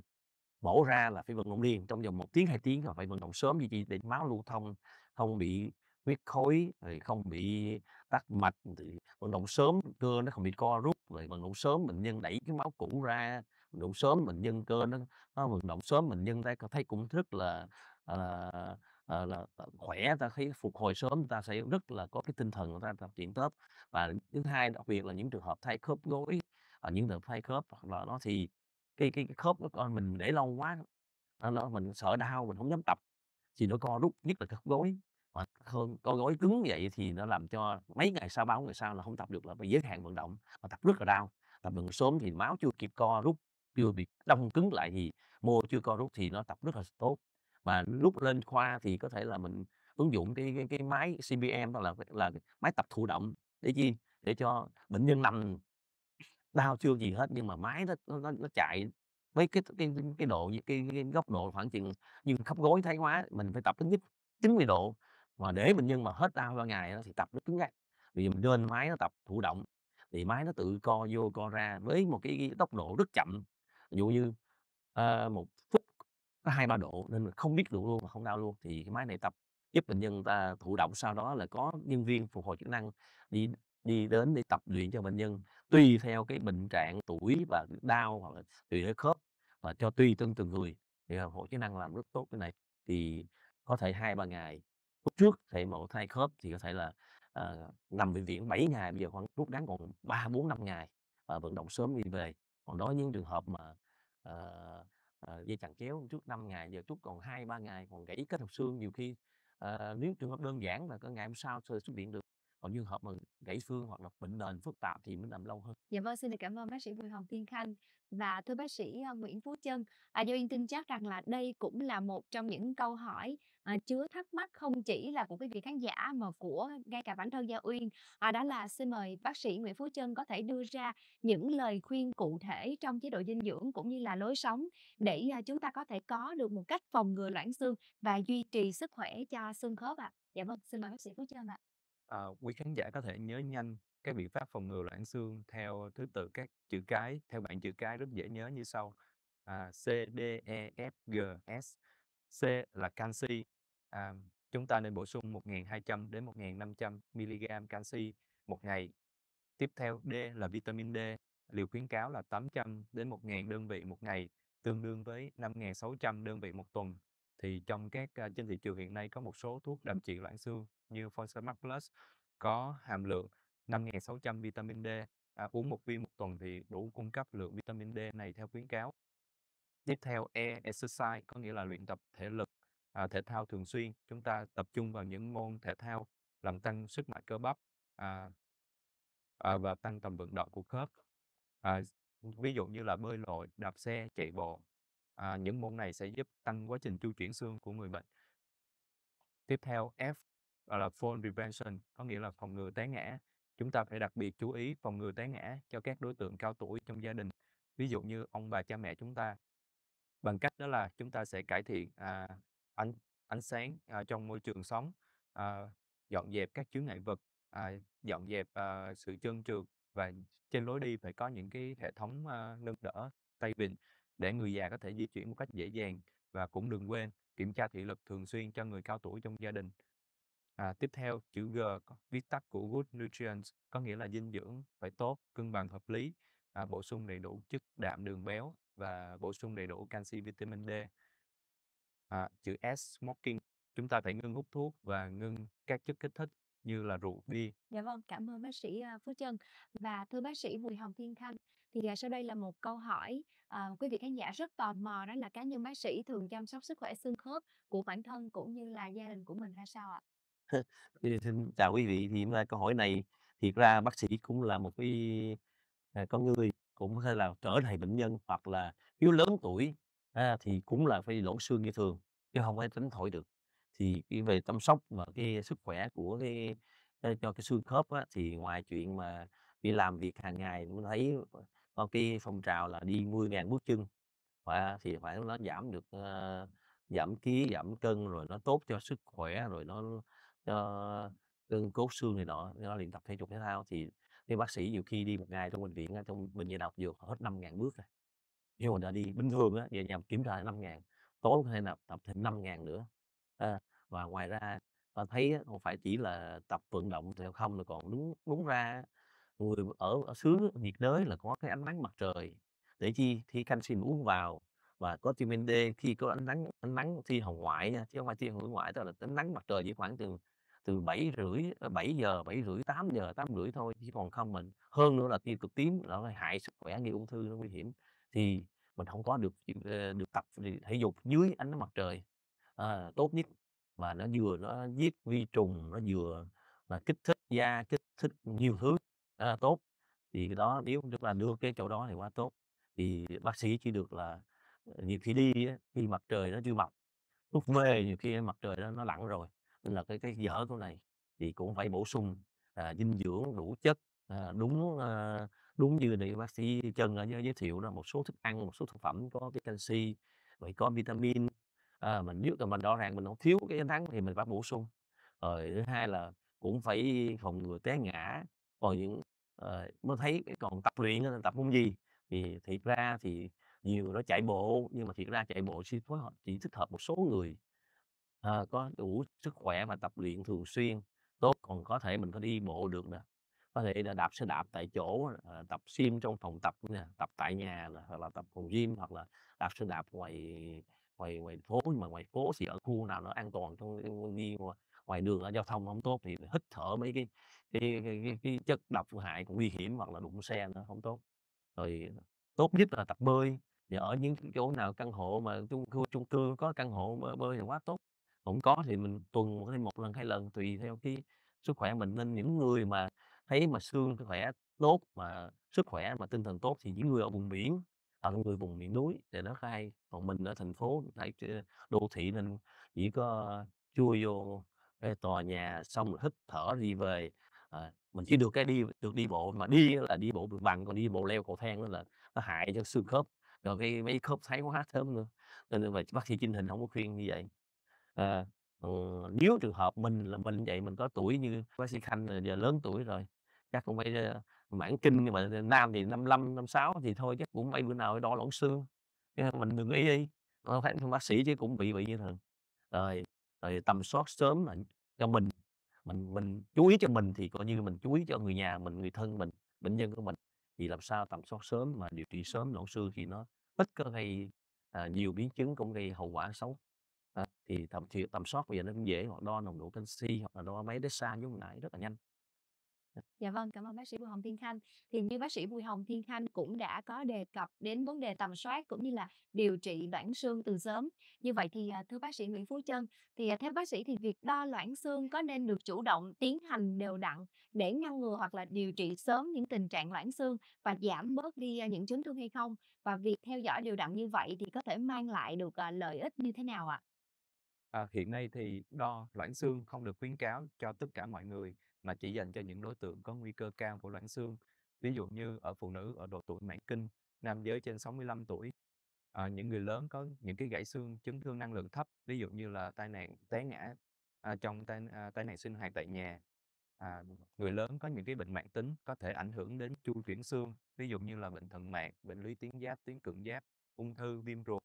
mổ ra là phải vận động liền trong vòng một tiếng hai tiếng, là phải vận động sớm gì để máu lưu thông, không bị huyết khối, rồi không bị tắc mạch, thì vận động sớm cơ nó không bị co rút, rồi vận động sớm bệnh nhân đẩy cái máu cũ ra, vận động sớm bệnh nhân cơ nó, nó vận động sớm bệnh nhân ta thấy cũng rất là, là, là, là khỏe, ta thấy phục hồi sớm, ta sẽ rất là có cái tinh thần người ta tập luyện tốt. Và thứ hai đặc biệt là những trường hợp thay khớp gối, ở những trường hợp thay khớp hoặc là nó thì Cái, cái, cái khớp nó con mình để lâu quá nó, nó mình sợ đau mình không dám tập thì nó co rút, nhất là khớp gối, mà hơn co gối cứng vậy thì nó làm cho mấy ngày sau bao ngày sau là không tập được, là bị giới hạn vận động mà tập rất là đau. Tập vận sớm thì máu chưa kịp co rút, chưa bị đông cứng lại thì mô chưa co rút thì nó tập rất là tốt. Và lúc lên khoa thì có thể là mình ứng dụng cái cái, cái máy xê pê em, đó là là máy tập thụ động, để chi để cho bệnh nhân nằm đau chưa gì hết nhưng mà máy đó, nó nó chạy với cái cái cái độ cái, cái góc độ khoảng chừng nhưng khớp gối thái quá mình phải tập đến nhất chín mươi độ, mà để bệnh nhân mà hết đau ba ngày đó, thì tập nó cứng ngay, vì mình lên máy nó tập thụ động thì máy nó tự co vô co ra với một cái, cái tốc độ rất chậm, ví dụ như uh, một phút có hai ba độ, nên mình không biết được luôn mà không đau luôn. Thì cái máy này tập giúp bệnh nhân ta thụ động, sau đó là có nhân viên phục hồi chức năng đi đi đến để tập luyện cho bệnh nhân tùy theo cái bệnh trạng, tuổi và đau, hoặc là tùy theo khớp và cho tùy từng từng người. Thì hội chức năng làm rất tốt cái này, thì có thể hai ba ngày. Lúc trước thì mổ thay khớp thì có thể là à, nằm bệnh viện bảy ngày, bây giờ khoảng rút ngắn còn ba bốn năm ngày và vận động sớm đi về. Còn đối với những trường hợp mà à, à, dây chằng chéo trước năm ngày, giờ chút còn hai ba ngày, còn gãy kết hợp xương nhiều khi à, nếu trường hợp đơn giản là có ngày hôm sau sẽ xuất viện được. Còn trường hợp mà gãy xương hoặc là bệnh nền phức tạp thì mới nằm lâu hơn. Dạ vâng, xin được cảm ơn bác sĩ Bùi Hồng Thiên Khanh và thưa bác sĩ Nguyễn Phú Chân. À, Gia Uyên tin chắc rằng là đây cũng là một trong những câu hỏi à, chứa thắc mắc không chỉ là của quý vị khán giả mà của ngay cả bản thân Gia Uyên. À, đó là xin mời bác sĩ Nguyễn Phú Chân có thể đưa ra những lời khuyên cụ thể trong chế độ dinh dưỡng cũng như là lối sống để à, chúng ta có thể có được một cách phòng ngừa loãng xương và duy trì sức khỏe cho xương khớp ạ. À. Dạ vâng, xin mời bác sĩ Phú Chân ạ. À. À, quý khán giả có thể nhớ nhanh các biện pháp phòng ngừa loãng xương theo thứ tự các chữ cái, theo bảng chữ cái rất dễ nhớ như sau: à, C, D, E, F, G, S. C là canxi, à, chúng ta nên bổ sung một nghìn hai trăm đến một nghìn năm trăm mi-li-gam canxi một ngày. Tiếp theo D là vitamin D, liều khuyến cáo là tám trăm đến một nghìn đơn vị một ngày, tương đương với năm nghìn sáu trăm đơn vị một tuần. Thì trong các trên thị trường hiện nay có một số thuốc đặc trị loãng xương như Fosamax Plus có hàm lượng năm nghìn sáu trăm vitamin D, à, uống một viên một tuần thì đủ cung cấp lượng vitamin D này theo khuyến cáo. Tiếp theo E, exercise, có nghĩa là luyện tập thể lực, à, thể thao thường xuyên, chúng ta tập trung vào những môn thể thao làm tăng sức mạnh cơ bắp à, à, và tăng tầm vận động của khớp, à, ví dụ như là bơi lội, đạp xe, chạy bộ. À, những môn này sẽ giúp tăng quá trình chu chuyển xương của người bệnh. Tiếp theo F là Fall Prevention, có nghĩa là phòng ngừa té ngã. Chúng ta phải đặc biệt chú ý phòng ngừa té ngã cho các đối tượng cao tuổi trong gia đình, ví dụ như ông bà cha mẹ chúng ta, bằng cách đó là chúng ta sẽ cải thiện à, ánh, ánh sáng à, trong môi trường sống, à, dọn dẹp các chướng ngại vật, à, dọn dẹp à, sự trơn trượt, và trên lối đi phải có những cái hệ thống à, nâng đỡ, tay vịn để người già có thể di chuyển một cách dễ dàng. Và cũng đừng quên kiểm tra thị lực thường xuyên cho người cao tuổi trong gia đình. À, tiếp theo, chữ G viết tắt của Good Nutrients có nghĩa là dinh dưỡng phải tốt, cân bằng hợp lý, à, bổ sung đầy đủ chất đạm, đường béo và bổ sung đầy đủ canxi, vitamin D. À, chữ S Smoking, chúng ta phải ngưng hút thuốc và ngưng các chất kích thích như là rượu, bia. Dạ vâng, cảm ơn bác sĩ Phú Trân. Và thưa bác sĩ Bùi Hồng Thiên Khanh, thì sau đây là một câu hỏi à, quý vị khán giả rất tò mò, đó là cá nhân bác sĩ thường chăm sóc sức khỏe xương khớp của bản thân cũng như là gia đình của mình ra sao ạ? Xin chào quý vị. Thì câu hỏi này thiệt ra bác sĩ cũng là một cái con người cũng có thể là trở thành bệnh nhân hoặc là yếu lớn tuổi à, thì cũng là phải lỗ xương như thường chứ không phải tránh khỏi được. Thì cái về chăm sóc và cái sức khỏe của cái cho cái xương khớp á, thì ngoài chuyện mà đi làm việc hàng ngày cũng thấy có cái phong trào là đi mười nghìn bước chân và thì phải nó giảm được uh, giảm ký, giảm cân, rồi nó tốt cho sức khỏe, rồi nó cho cân cốt xương này nọ, nó luyện tập thể dục thể thao. Thì cái bác sĩ nhiều khi đi một ngày trong bệnh viện, trong bệnh viện Đại học Y Dược hết năm nghìn bước rồi. Nhưng mà đã đi bình thường á, về nhà kiểm tra năm nghìn, tối có thể là tập thêm năm nghìn nữa. À, và ngoài ra ta thấy không phải chỉ là tập vận động thì không, là còn đúng đúng ra người ở ở xứ nhiệt đới là có cái ánh nắng mặt trời để chi khi canxi uống vào, và có vitamin D khi có ánh nắng ánh nắng tia hồng ngoại nha, chứ không phải tia hồng ngoại, tức là ánh nắng mặt trời chỉ khoảng từ từ bảy rưỡi bảy giờ bảy rưỡi tám giờ tám rưỡi thôi, chứ còn không mình hơn nữa là tia cực tím nó hại sức khỏe, gây ung thư, nó nguy hiểm. Thì mình không có được được tập thể dục dưới ánh nắng mặt trời à, tốt nhất, mà nó vừa nó giết vi trùng, nó vừa là kích thích da, kích thích nhiều thứ à, tốt. Thì cái đó nếu chúng ta đưa cái chỗ đó thì quá tốt. Thì bác sĩ chỉ được là nhiều khi đi khi mặt trời nó chưa mọc, lúc về nhiều khi mặt trời đó nó lặn rồi, nên là cái cái dở chỗ này thì cũng phải bổ sung à, dinh dưỡng đủ chất à, đúng à, đúng như này bác sĩ Chân đã giới thiệu đó, một số thức ăn, một số thực phẩm có cái canxi, vậy có vitamin. À, mình nếu mình rõ ràng mình không thiếu cái ánh nắng thì mình phải bổ sung. Rồi thứ hai là cũng phải phòng ngừa té ngã. Còn những à, mới thấy còn tập luyện tập môn gì thì thiệt ra thì nhiều nó chạy bộ, nhưng mà thiệt ra chạy bộ chỉ phối hợp chỉ thích hợp một số người à, có đủ sức khỏe và tập luyện thường xuyên tốt. Còn có thể mình có đi bộ được nè, có thể là đạp xe đạp tại chỗ, à, tập gym trong phòng tập nè, tập tại nhà là, hoặc là tập phòng gym, hoặc là đạp xe đạp ngoài ngoài ngoài phố. Nhưng mà ngoài phố thì ở khu nào nó an toàn, trong đi ngoài đường ở giao thông không tốt thì hít thở mấy cái cái, cái, cái, cái chất độc hại cũng nguy hiểm, hoặc là đụng xe nó không tốt. Rồi tốt nhất là tập bơi, thì ở những chỗ nào căn hộ mà chung cư chung cư có căn hộ bơi thì quá tốt, cũng có thì mình tuần thêm một lần hai lần tùy theo cái sức khỏe mình. Nên những người mà thấy mà xương khỏe tốt, mà sức khỏe mà tinh thần tốt thì những người ở vùng biển, ở người vùng miền núi thì nó khai, còn mình ở thành phố tại đô thị nên chỉ có chui vô cái tòa nhà xong rồi hít thở đi về. À, mình chỉ được cái đi được đi bộ, mà đi là đi bộ được bằng, còn đi bộ leo cầu thang đó là nó hại cho xương khớp, rồi cái mấy khớp thái quá sớm nữa, nên là bác sĩ Trinh Hình không có khuyên như vậy. À, nếu trường hợp mình là mình vậy, mình có tuổi như bác sĩ Khanh giờ lớn tuổi rồi, chắc cũng phải mãn kinh, nhưng mà nam thì năm mươi lăm, năm mươi sáu thì thôi, chắc cũng mấy bữa nào đo loãng xương, mình đừng ý đi, phải bác sĩ chứ cũng bị bị như thường. Rồi rồi tầm soát sớm là cho mình mình mình chú ý cho mình thì coi như mình chú ý cho người nhà mình, người thân mình, bệnh nhân của mình, thì làm sao tầm soát sớm mà điều trị sớm loãng xương thì nó ít có gây à, nhiều biến chứng cũng gây hậu quả xấu. À, thì tầm tầm soát bây giờ nó cũng dễ, hoặc đo nồng độ canxi, hoặc là đo máy DEXA như hồi nãy rất là nhanh. Dạ vâng, cảm ơn bác sĩ Bùi Hồng Thiên Khanh. Thì như bác sĩ Bùi Hồng Thiên Khanh cũng đã có đề cập đến vấn đề tầm soát cũng như là điều trị loãng xương từ sớm. Như vậy thì thưa bác sĩ Nguyễn Phú Trân, thì theo bác sĩ thì việc đo loãng xương có nên được chủ động tiến hành đều đặn để ngăn ngừa hoặc là điều trị sớm những tình trạng loãng xương và giảm bớt đi những chấn thương hay không? Và việc theo dõi đều đặn như vậy thì có thể mang lại được lợi ích như thế nào ạ? À, hiện nay thì đo loãng xương không được khuyến cáo cho tất cả mọi người mà chỉ dành cho những đối tượng có nguy cơ cao của loãng xương. Ví dụ như ở phụ nữ ở độ tuổi mãn kinh, nam giới trên sáu mươi lăm tuổi, à, những người lớn có những cái gãy xương, chấn thương năng lượng thấp, ví dụ như là tai nạn té ngã à, trong tai, à, tai nạn sinh hoạt tại nhà. À, người lớn có những cái bệnh mãn tính có thể ảnh hưởng đến chu chuyển xương, ví dụ như là bệnh thận mạn, bệnh lý tuyến giáp, tuyến cường giáp, ung thư, viêm ruột.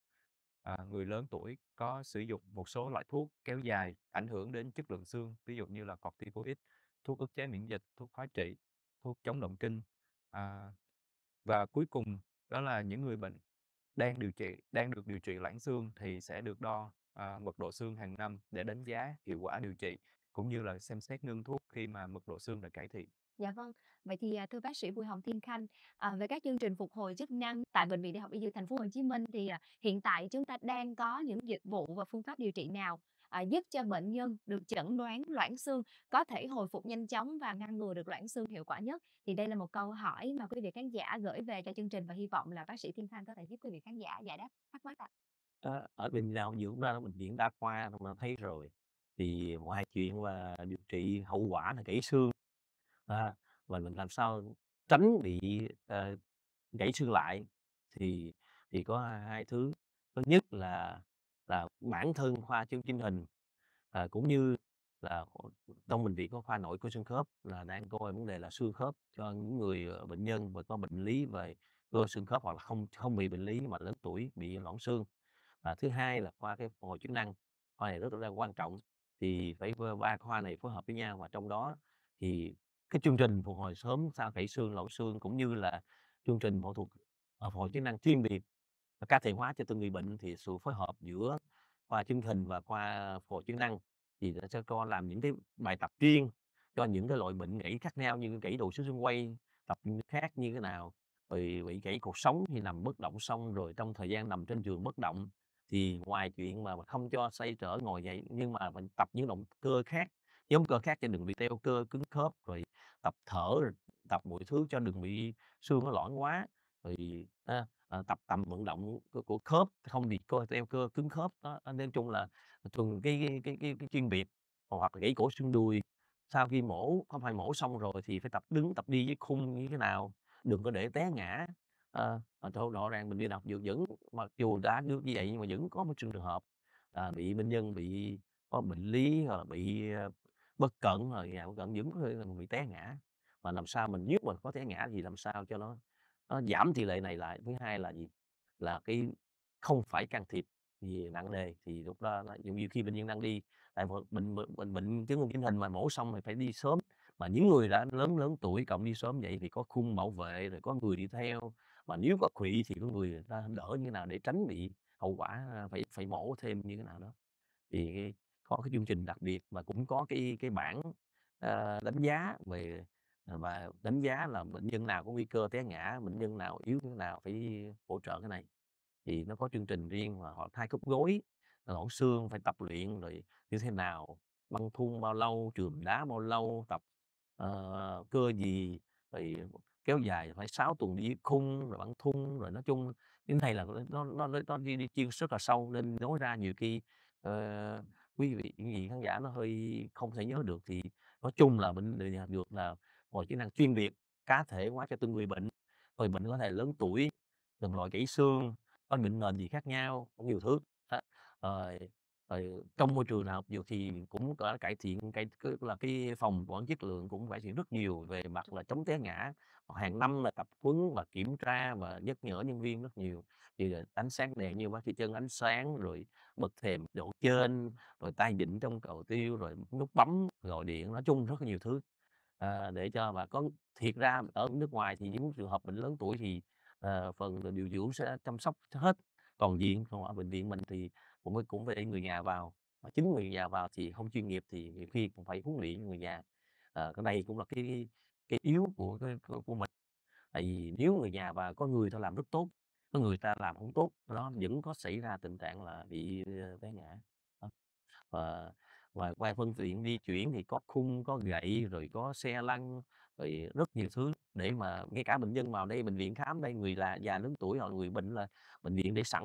À, người lớn tuổi có sử dụng một số loại thuốc kéo dài ảnh hưởng đến chất lượng xương, ví dụ như là corticoid, thuốc ức chế miễn dịch, thuốc hóa trị, thuốc chống động kinh. À, và cuối cùng đó là những người bệnh đang điều trị đang được điều trị loãng xương thì sẽ được đo à, mật độ xương hàng năm để đánh giá hiệu quả điều trị, cũng như là xem xét ngưng thuốc khi mà mật độ xương đã cải thiện. Dạ vâng. Vậy thì thưa bác sĩ Bùi Hồng Thiên Khanh, à, về các chương trình phục hồi chức năng tại Bệnh viện Đại học Y Dược Thành phố Hồ Chí Minh thì à, hiện tại chúng ta đang có những dịch vụ và phương pháp điều trị nào à, giúp cho bệnh nhân được chẩn đoán loãng xương có thể hồi phục nhanh chóng và ngăn ngừa được loãng xương hiệu quả nhất? Thì đây là một câu hỏi mà quý vị khán giả gửi về cho chương trình và hy vọng là bác sĩ Thiên Khanh có thể giúp quý vị khán giả giải đáp thắc mắc ạ. À, ở bệnh viện nào dưỡng ra bệnh viện đa khoa mà thấy rồi, thì ngoài chuyện là điều trị hậu quả là gãy xương, à, và mình làm sao tránh bị à, gãy xương lại, thì thì có hai thứ. Thứ nhất là là bản thân khoa chấn chỉnh hình à, cũng như là trong bệnh viện có khoa nội của xương khớp là đang coi vấn đề là xương khớp cho những người bệnh nhân mà có bệnh lý về cơ xương khớp, hoặc là không không bị bệnh lý mà lớn tuổi bị loãng xương. À, thứ hai là khoa cái phục hồi chức năng, khoa này rất là quan trọng, thì phải ba khoa này phối hợp với nhau, và trong đó thì cái chương trình phục hồi sớm sau gãy xương, loãng xương, cũng như là chương trình phẫu thuật phục hồi chức năng chuyên biệt và cá thể hóa cho từng người bệnh, thì sự phối hợp giữa khoa chấn hình và khoa phục hồi chức năng thì sẽ cho làm những cái bài tập riêng cho những cái loại bệnh gãy khác nhau, như gãy đồ sứ xương quay tập khác như thế nào, rồi bị gãy cột sống thì nằm bất động, xong rồi trong thời gian nằm trên giường bất động thì ngoài chuyện mà không cho xoay trở ngồi dậy, nhưng mà mình tập những động cơ khác, nhóm cơ khác cho đừng bị teo cơ cứng khớp, rồi tập thở, rồi tập mọi thứ cho đừng bị xương nó loãng quá, rồi à, à, tập tầm vận động của, của khớp không bị coi teo cơ cứng khớp đó. Nên chung là thường cái cái, cái cái cái chuyên biệt, hoặc là gãy cổ xương đùi sau khi mổ, không phải mổ xong rồi thì phải tập đứng tập đi với khung như thế nào, đừng có để té ngã. À, rõ ràng mình đi đọc dược vẫn, mặc dù đã như vậy nhưng mà vẫn có một trường hợp à, bị bệnh nhân bị có bệnh lý hoặc là bị bất cẩn, rồi nhà bất cẩn vẫn bị té ngã. Mà làm sao mình nếu mình có té ngã thì làm sao cho nó, nó giảm tỷ lệ này lại. Thứ hai là gì, là cái không phải can thiệp gì nặng nề, thì lúc đó nhiều khi bệnh nhân đang đi tại bệnh bệnh bệnh chứng chỉnh hình mà mổ xong thì phải đi sớm, mà những người đã lớn lớn tuổi cộng đi sớm vậy thì có khung bảo vệ, rồi có người đi theo, mà nếu có quỵ thì có người ta đỡ như thế nào để tránh bị hậu quả phải phải mổ thêm như thế nào đó. Thì có cái chương trình đặc biệt và cũng có cái cái bảng uh, đánh giá về, và đánh giá là bệnh nhân nào có nguy cơ té ngã, bệnh nhân nào yếu thế nào phải hỗ trợ cái này. Thì nó có chương trình riêng mà họ thay khớp gối, loãng xương phải tập luyện rồi như thế nào, băng thun bao lâu, chườm đá bao lâu, tập uh, cơ gì, rồi kéo dài phải sáu tuần đi khung, rồi băng thun, rồi nói chung đến đây là nó nó nó đi, đi chuyên rất là sâu, nên nói ra nhiều khi uh, quý vị những gì khán giả nó hơi không thể nhớ được. Thì nói chung là bệnh viện Đại học là hồi chức năng chuyên biệt cá thể hóa cho từng người bệnh, người bệnh có thể lớn tuổi, từng loại gãy xương, có bệnh nền gì khác nhau, có nhiều thứ. Rồi à, à, trong môi trường đại học dược thì cũng có cải thiện cái là cái phòng quản chất lượng cũng cải thiện rất nhiều về mặt là chống té ngã, hàng năm là tập huấn và kiểm tra và nhắc nhở nhân viên rất nhiều. Thì ánh sáng đèn như bác sĩ Chân, ánh sáng, rồi bật thềm độ trên, rồi tay vịn trong cầu tiêu, rồi nút bấm gọi điện, nói chung rất nhiều thứ à, để cho bà có. Thiệt ra ở nước ngoài thì những trường hợp bệnh lớn tuổi thì à, phần điều dưỡng sẽ chăm sóc hết, còn diện còn ở bệnh viện mình thì cũng cũng phải để người nhà vào, mà chính người nhà vào thì không chuyên nghiệp thì nhiều khi cũng phải huấn luyện người nhà à, cái này cũng là cái cái yếu của của, của mình. Tại vì nếu người nhà và có người ta làm rất tốt, có người ta làm không tốt, nó vẫn có xảy ra tình trạng là bị té ngã. Và và qua phương tiện di chuyển thì có khung, có gậy, rồi có xe lăn, rồi rất nhiều thứ để mà ngay cả bệnh nhân vào đây bệnh viện khám đây, người là già lớn tuổi hoặc người bệnh là bệnh viện để sẵn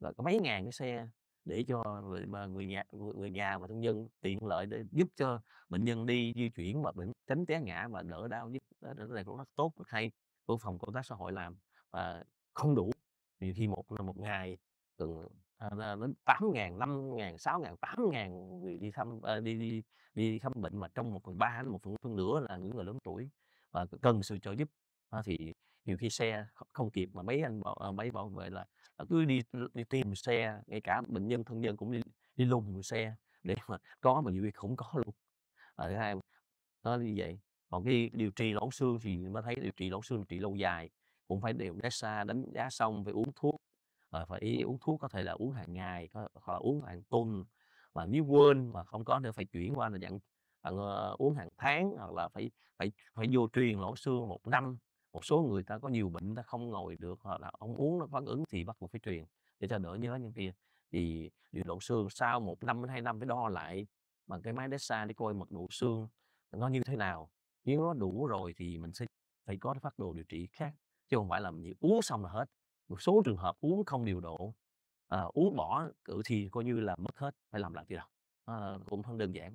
là có mấy ngàn cái xe để cho người nhà người nhà và thân nhân tiện lợi để giúp cho bệnh nhân đi di chuyển và bệnh tránh té ngã và đỡ đau nhất. Đó là cũng rất tốt, rất hay của phòng công tác xã hội làm. Và không đủ thì khi một là một ngày từng đến tám ngàn, năm ngàn, sáu ngàn, tám ngàn người đi thăm đi đi đi khám bệnh, mà trong một phần ba đến một phần nửa là những người lớn tuổi và cần sự trợ giúp, thì nhiều khi xe không kịp mà mấy anh bảo, mấy bảo vệ là cứ đi, đi tìm xe, ngay cả bệnh nhân thân nhân cũng đi đi lùng xe để mà có, mà nhiều khi không có luôn. Và thứ hai nó như vậy. Còn cái điều trị loãng xương thì mới thấy điều trị loãng xương trị lâu dài cũng phải đều DEXA, đánh giá xong phải uống thuốc, rồi phải uống thuốc có thể là uống hàng ngày hoặc là uống hàng tuần, mà nếu quên mà không có nữa phải chuyển qua là dạng uống hàng tháng, hoặc là phải phải phải vô truyền loãng xương một năm. Một số người ta có nhiều bệnh ta không ngồi được hoặc là không uống nó phản ứng thì bắt buộc phải truyền để cho đỡ nhớ. Những kia thì điều độ xương sau một năm đến hai năm phải đo lại bằng cái máy DEXA để coi mật độ xương nó như thế nào. Nếu nó đủ rồi thì mình sẽ phải có cái phác đồ điều trị khác, chứ không phải là mình uống xong là hết. Một số trường hợp uống không điều độ, à, uống bỏ cử thì coi như là mất hết, phải làm lại từ đầu, à, cũng không đơn giản.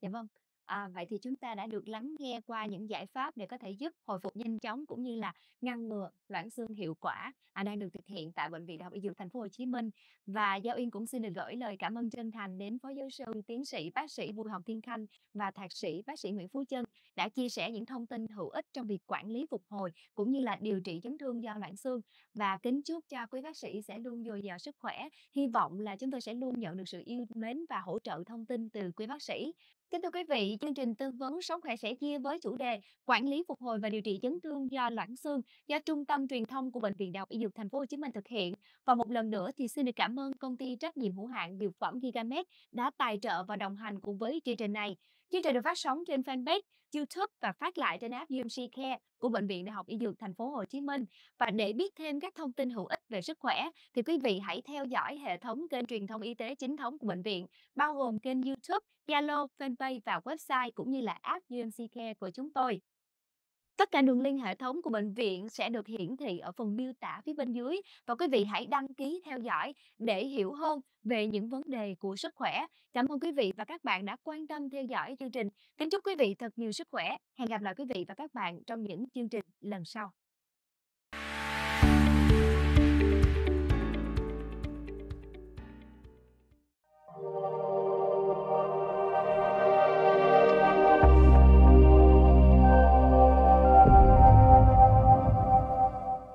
Dạ vâng. À, vậy thì chúng ta đã được lắng nghe qua những giải pháp để có thể giúp hồi phục nhanh chóng cũng như là ngăn ngừa loãng xương hiệu quả, à, đang được thực hiện tại Bệnh viện Đại học Y Dược Thành phố Hồ Chí Minh. Và Gia Uyên cũng xin được gửi lời cảm ơn chân thành đến Phó Giáo sư Tiến sĩ Bác sĩ Bùi Hồng Thiên Khanh và Thạc sĩ Bác sĩ Nguyễn Phú Chân đã chia sẻ những thông tin hữu ích trong việc quản lý phục hồi cũng như là điều trị chấn thương do loãng xương, và kính chúc cho quý bác sĩ sẽ luôn dồi dào sức khỏe. Hy vọng là chúng tôi sẽ luôn nhận được sự yêu mến và hỗ trợ thông tin từ quý bác sĩ. Kính thưa quý vị, chương trình tư vấn Sống khỏe sẻ chia với chủ đề quản lý phục hồi và điều trị chấn thương do loãng xương do Trung tâm Truyền thông của Bệnh viện Đại học Y Dược Thành phố Hồ Chí Minh thực hiện. Và một lần nữa thì xin được cảm ơn công ty trách nhiệm hữu hạn dược phẩm Gigamet đã tài trợ và đồng hành cùng với chương trình này. Chương trình được phát sóng trên fanpage, YouTube và phát lại trên app u em xê Care của Bệnh viện Đại học Y Dược Thành phố Hồ Chí Minh. Và để biết thêm các thông tin hữu ích về sức khỏe thì quý vị hãy theo dõi hệ thống kênh truyền thông y tế chính thống của bệnh viện, bao gồm kênh YouTube, Zalo, fanpage và website cũng như là app u em xê Care của chúng tôi. Tất cả đường link hệ thống của bệnh viện sẽ được hiển thị ở phần miêu tả phía bên dưới, và quý vị hãy đăng ký theo dõi để hiểu hơn về những vấn đề của sức khỏe. Cảm ơn quý vị và các bạn đã quan tâm theo dõi chương trình. Kính chúc quý vị thật nhiều sức khỏe. Hẹn gặp lại quý vị và các bạn trong những chương trình lần sau.